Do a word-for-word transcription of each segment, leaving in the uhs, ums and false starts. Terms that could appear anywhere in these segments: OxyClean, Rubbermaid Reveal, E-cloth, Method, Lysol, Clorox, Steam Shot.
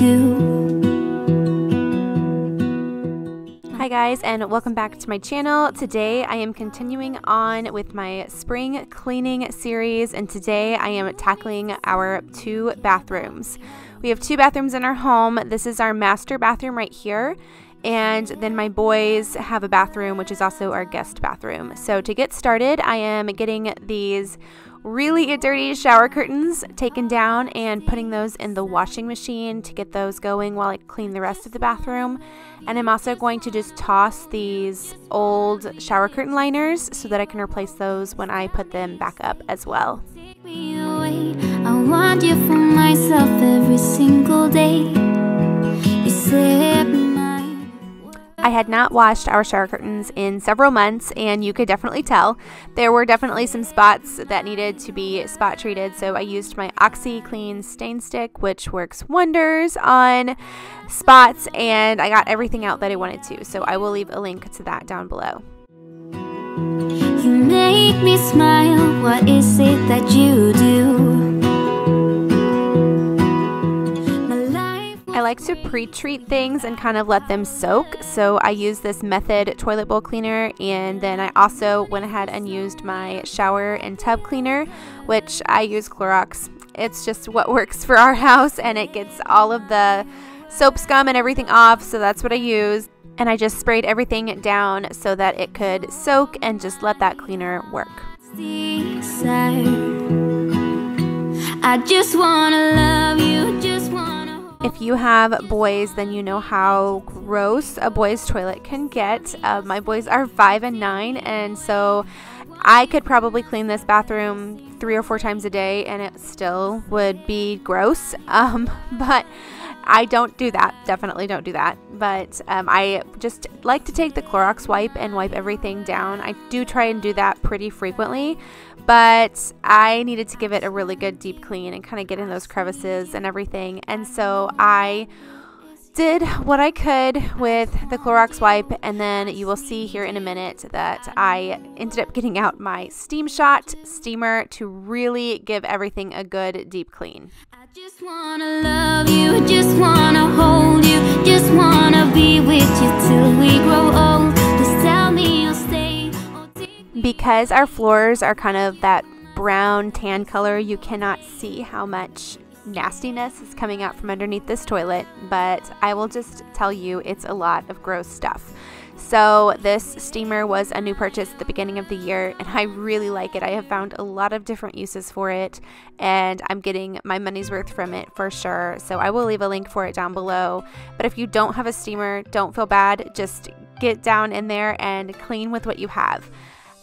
you do. Hi guys, and welcome back to my channel. Today I am continuing on with my spring cleaning series, and today I am tackling our two bathrooms. We have two bathrooms in our home. This is our master bathroom right here. And then my boys have a bathroom, which is also our guest bathroom. So to get started, I am getting these really dirty shower curtains taken down and putting those in the washing machine to get those going while I clean the rest of the bathroom. And I'm also going to just toss these old shower curtain liners so that I can replace those when I put them back up as well. Take me away. I want you for myself every single day. You slip. I had not washed our shower curtains in several months, and you could definitely tell. There were definitely some spots that needed to be spot treated, so I used my OxyClean stain stick, which works wonders on spots, and I got everything out that I wanted to, so I will leave a link to that down below. You make me smile, what is it that you do? I like to pre-treat things and kind of let them soak, so I use this Method toilet bowl cleaner, and then I also went ahead and used my shower and tub cleaner, which I use Clorox. It's just what works for our house, and it gets all of the soap scum and everything off, so that's what I use. And I just sprayed everything down so that it could soak and just let that cleaner work. I just wanna love you, just wanna. If you have boys, then you know how gross a boy's toilet can get. Uh, my boys are five and nine, and so I could probably clean this bathroom three or four times a day, and it still would be gross. Um, but I don't do that. Definitely don't do that. But um, I just like to take the Clorox wipe and wipe everything down. I do try and do that pretty frequently, but I needed to give it a really good deep clean and kind of get in those crevices and everything. And so I did what I could with the Clorox wipe, and then you will see here in a minute that I ended up getting out my steam shot steamer to really give everything a good deep clean. I just wanna love you, just wanna hold you, just wanna be with you till we grow old. Just tell me you'll stay. Because our floors are kind of that brown tan color, you cannot see how much nastiness is coming out from underneath this toilet, but I will just tell you, it's a lot of gross stuff. So this steamer was a new purchase at the beginning of the year, and I really like it. I have found a lot of different uses for it, and I'm getting my money's worth from it for sure. So I will leave a link for it down below. But if you don't have a steamer, don't feel bad. Just get down in there and clean with what you have.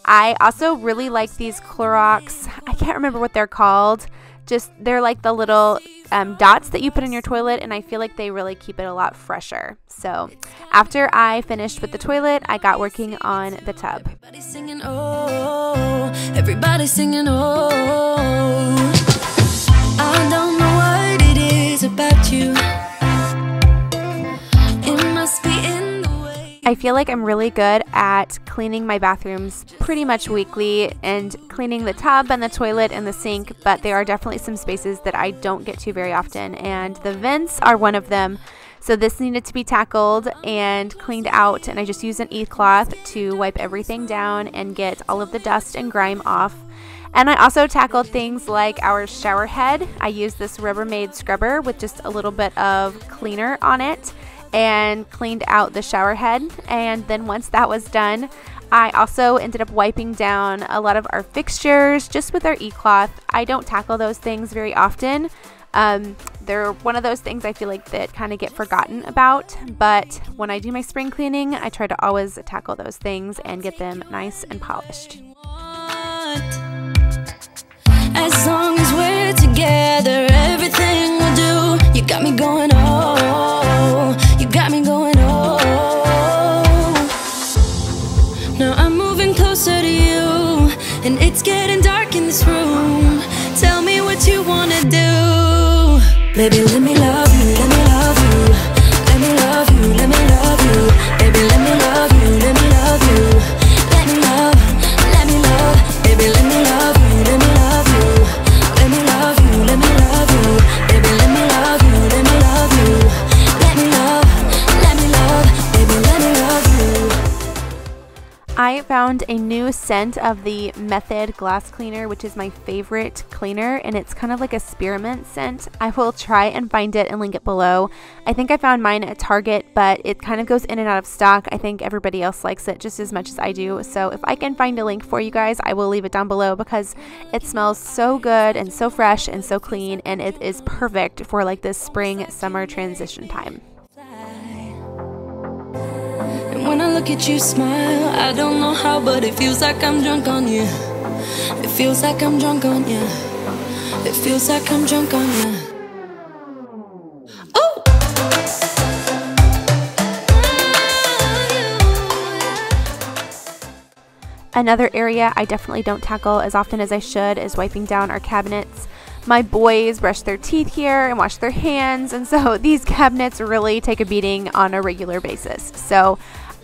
I also really like these Clorox, I can't remember what they're called. Just, they're like the little um, dots that you put in your toilet, and I feel like they really keep it a lot fresher. So after I finished with the toilet, I got working on the tub. Everybody's singing, oh, everybody's singing, oh. I don't know what it is about you. It must be in the way. I feel like I'm really good at cleaning my bathrooms pretty much weekly, and cleaning the tub and the toilet and the sink, but there are definitely some spaces that I don't get to very often, and the vents are one of them. So this needed to be tackled and cleaned out, and I just use an E-cloth to wipe everything down and get all of the dust and grime off. And I also tackled things like our shower head. I use this Rubbermaid scrubber with just a little bit of cleaner on it and cleaned out the shower head. And then once that was done, I also ended up wiping down a lot of our fixtures just with our E-cloth. I don't tackle those things very often. Um, they're one of those things I feel like that kind of get forgotten about, but when I do my spring cleaning, I try to always tackle those things and get them nice and polished. As long as we're together, everything we'll do, you got me going on. Got me going, oh. Now I'm moving closer to you, and it's getting dark in this room. Tell me what you wanna do. Baby, let me love you, let me love you. Let me love you, let me love you. Baby, let me love you, let me love you. Let me love, let me love. Baby, let me love you, let me love you. Let me love you, let me love you. Baby, let me love you, let me love you. found a new scent of the Method glass cleaner, which is my favorite cleaner, and it's kind of like a spearmint scent. I will try and find it and link it below. I think I found mine at Target, but it kind of goes in and out of stock. I think everybody else likes it just as much as I do, so if I can find a link for you guys, I will leave it down below because it smells so good and so fresh and so clean, and it is perfect for like this spring summer transition time. When I look at you smile, I don't know how, but it feels like I'm drunk on you. It feels like I'm drunk on you. It feels like I'm drunk on you. Another area I definitely don't tackle as often as I should is wiping down our cabinets. My boys brush their teeth here and wash their hands, and so these cabinets really take a beating on a regular basis. So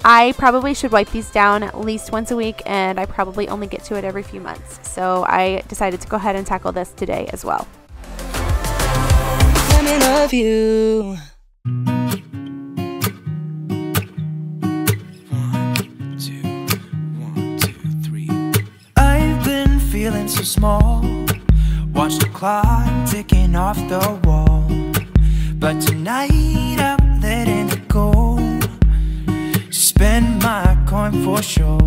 I probably should wipe these down at least once a week, and I probably only get to it every few months. So I decided to go ahead and tackle this today as well. I'm in love you. One, two, one, two, three. I've been feeling so small. Watch the clock ticking off the wall, but tonight I'm letting it go. Spend my coin for sure.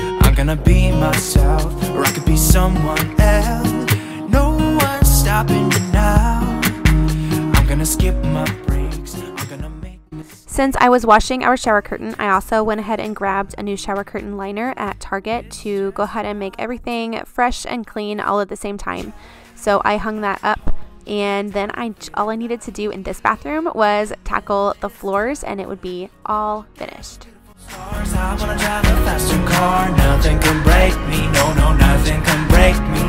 I'm gonna be myself, or I could be someone else. No one's stopping me now. I'm gonna skip my breaks. I'm gonna make mistakes. Since I was washing our shower curtain, I also went ahead and grabbed a new shower curtain liner at Target to go ahead and make everything fresh and clean all at the same time. So I hung that up, and then I all I needed to do in this bathroom was tackle the floors, and it would be all finished. I wanna drive a faster car. Nothing can break me. No, no, nothing can break me.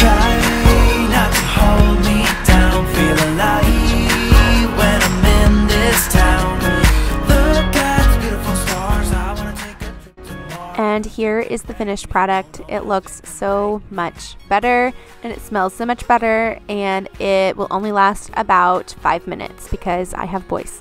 Try not to hold me down. Feel alive when I'm in this town. And here is the finished product. It looks so much better, and it smells so much better, and it will only last about five minutes because I have boys.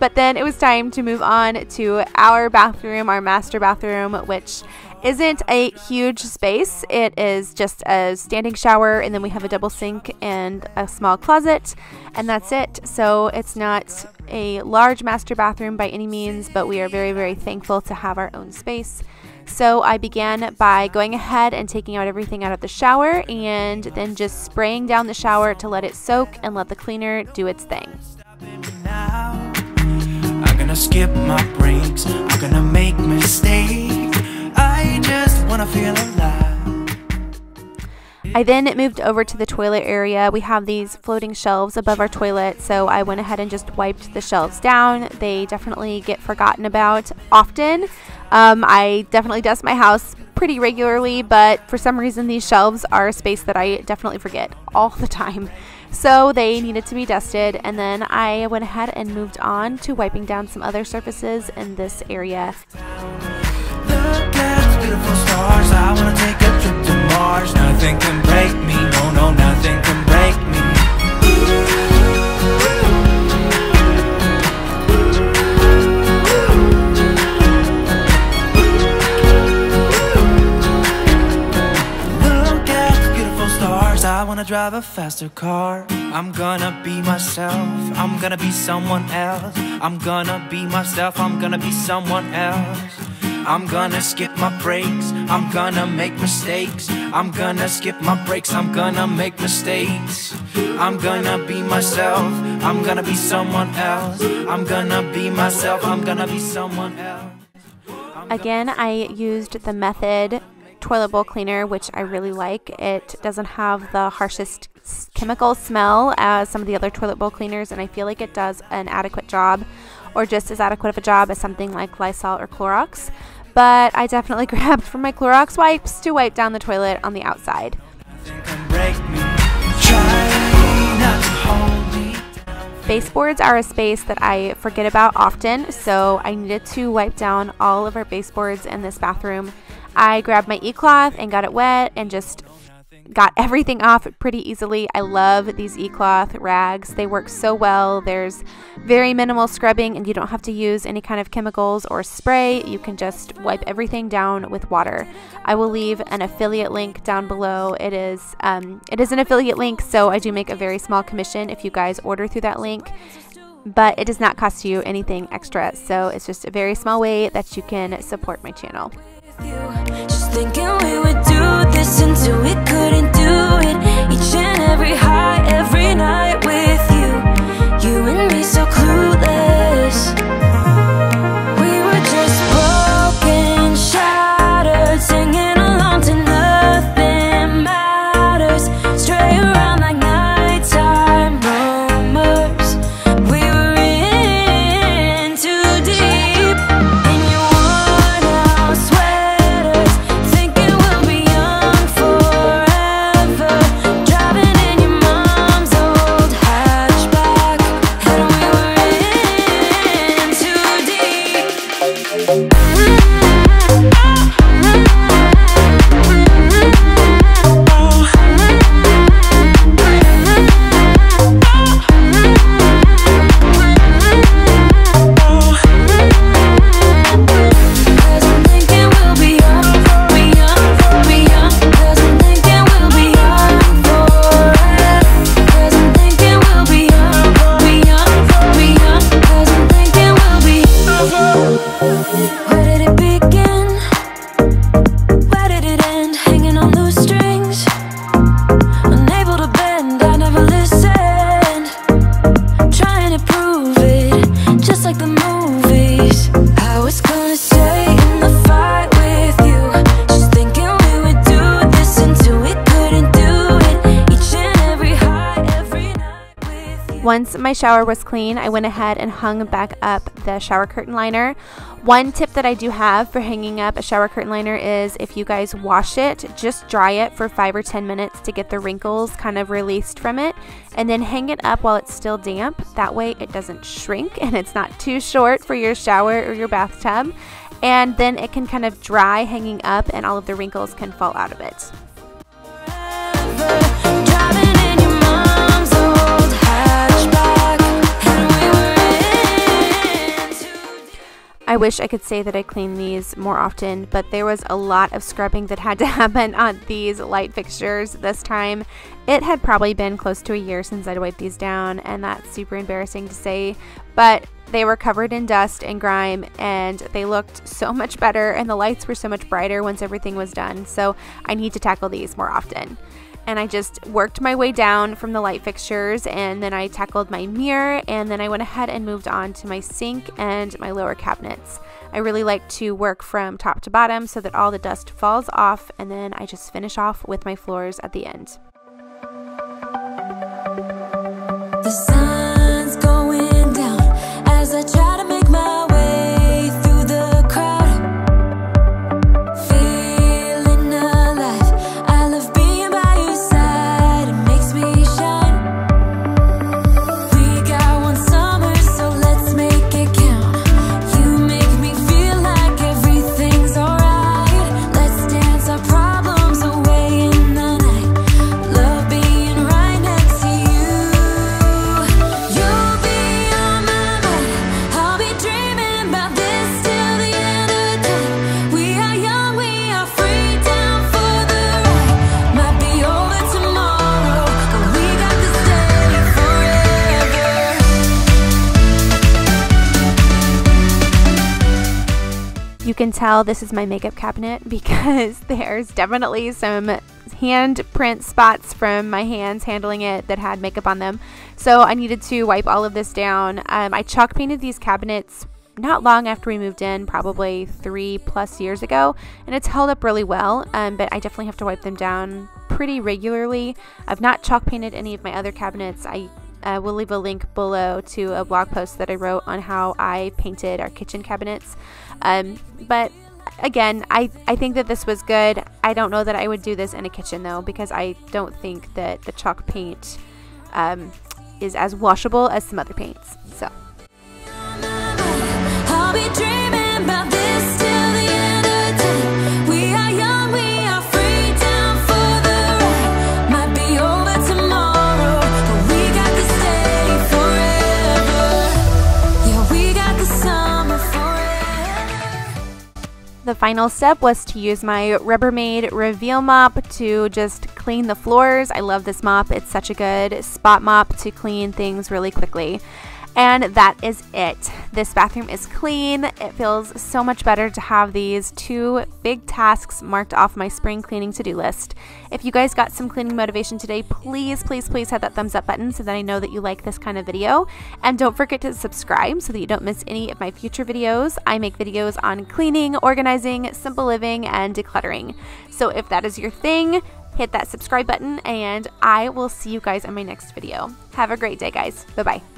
But then it was time to move on to our bathroom, our master bathroom, which isn't a huge space. It is just a standing shower, and then we have a double sink and a small closet, and that's it. So it's not a large master bathroom by any means, but we are very, very thankful to have our own space. So I began by going ahead and taking out everything out of the shower and then just spraying down the shower to let it soak and let the cleaner do its thing. I'm gonna skip my breaks. I'm gonna make mistakes. I just wanna feel alive. I then moved over to the toilet area. We have these floating shelves above our toilet, so I went ahead and just wiped the shelves down. They definitely get forgotten about often. Um, I definitely dust my house pretty regularly, but for some reason these shelves are a space that I definitely forget all the time. So they needed to be dusted, and then I went ahead and moved on to wiping down some other surfaces in this area. Look at the beautiful stars. I wanna take a trip to Mars. Nothing can break me, no, no, nothing can break me. Look at the beautiful stars, I wanna drive a faster car. I'm gonna be myself, I'm gonna be someone else. I'm gonna be myself, I'm gonna be someone else. I'm gonna skip my breaks, I'm gonna make mistakes. I'm gonna skip my breaks, I'm gonna make mistakes. I'm gonna be myself, I'm gonna be someone else. I'm gonna be myself, I'm gonna be someone else. Again, I used the Method toilet bowl cleaner, which I really like. It doesn't have the harshest chemical smell as some of the other toilet bowl cleaners, and I feel like it does an adequate job, or just as adequate of a job as something like Lysol or Clorox. But I definitely grabbed from my Clorox wipes to wipe down the toilet on the outside. Baseboards are a space that I forget about often, so I needed to wipe down all of our baseboards in this bathroom. I grabbed my E-cloth and got it wet and just got everything off pretty easily. I love these E-cloth rags. They work so well. There's very minimal scrubbing and you don't have to use any kind of chemicals or spray. You can just wipe everything down with water. I will leave an affiliate link down below. It is, um, it is an affiliate link, so I do make a very small commission if you guys order through that link. But it does not cost you anything extra, so it's just a very small way that you can support my channel. Just thinking we would do this until we couldn't do it. Each and every high, every night with you. You and me so clueless. We were just broken, shattered, singing along to nothing matters. Straight around like nighttime rumors. Once my shower was clean, I went ahead and hung back up the shower curtain liner. One tip that I do have for hanging up a shower curtain liner is if you guys wash it, just dry it for five or ten minutes to get the wrinkles kind of released from it, and then hang it up while it's still damp. That way it doesn't shrink and it's not too short for your shower or your bathtub, and then it can kind of dry hanging up and all of the wrinkles can fall out of it. I wish I could say that I clean these more often, but there was a lot of scrubbing that had to happen on these light fixtures this time. It had probably been close to a year since I'd wiped these down, and that's super embarrassing to say, but they were covered in dust and grime, and they looked so much better, and the lights were so much brighter once everything was done, so I need to tackle these more often. And I just worked my way down from the light fixtures, and then I tackled my mirror, and then I went ahead and moved on to my sink and my lower cabinets. I really like to work from top to bottom so that all the dust falls off, and then I just finish off with my floors at the end. The sun's going down as I try to make my way through the crowd. You can tell this is my makeup cabinet because there's definitely some handprint spots from my hands handling it that had makeup on them. So I needed to wipe all of this down. Um, I chalk painted these cabinets not long after we moved in, probably three plus years ago, and it's held up really well, um, but I definitely have to wipe them down pretty regularly. I've not chalk painted any of my other cabinets. I Uh, we'll leave a link below to a blog post that I wrote on how I painted our kitchen cabinets. Um, but again, I, I think that this was good. I don't know that I would do this in a kitchen though, because I don't think that the chalk paint um, is as washable as some other paints. So. I'll be dreaming about this till the end of time. We are young, we are free, down for the ride. the final step was to use my Rubbermaid Reveal mop to just clean the floors. I love this mop. It's such a good spot mop to clean things really quickly. And that is it. This bathroom is clean. It feels so much better to have these two big tasks marked off my spring cleaning to-do list. If you guys got some cleaning motivation today, please, please, please hit that thumbs up button so that I know that you like this kind of video. And don't forget to subscribe so that you don't miss any of my future videos. I make videos on cleaning, organizing, simple living, and decluttering. So if that is your thing, hit that subscribe button and I will see you guys in my next video. Have a great day, guys. Bye-bye.